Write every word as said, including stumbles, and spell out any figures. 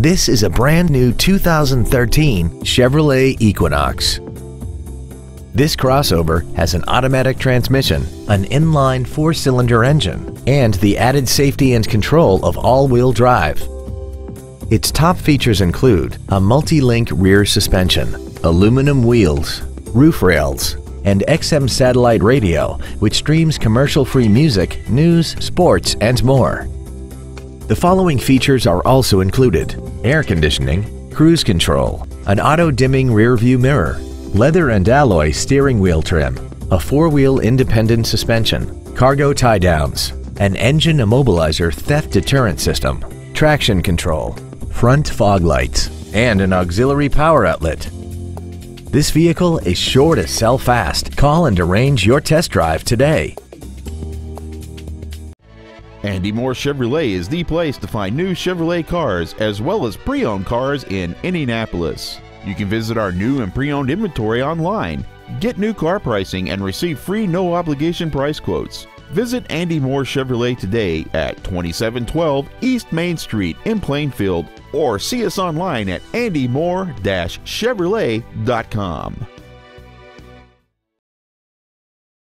This is a brand new two thousand thirteen Chevrolet Equinox. This crossover has an automatic transmission, an inline four-cylinder engine, and the added safety and control of all-wheel drive. Its top features include a multi-link rear suspension, aluminum wheels, roof rails, and X M satellite radio, which streams commercial-free music, news, sports, and more. The following features are also included: air conditioning, cruise control, an auto-dimming rear-view mirror, leather and alloy steering wheel trim, a four-wheel independent suspension, cargo tie-downs, an engine immobilizer theft deterrent system, traction control, front fog lights, and an auxiliary power outlet. This vehicle is sure to sell fast. Call and arrange your test drive today. Andy Mohr Chevrolet is the place to find new Chevrolet cars as well as pre-owned cars in Indianapolis. You can visit our new and pre-owned inventory online, get new car pricing, and receive free no-obligation price quotes. Visit Andy Mohr Chevrolet today at twenty-seven twelve East Main Street in Plainfield, or see us online at andy mohr dash chevrolet dot com.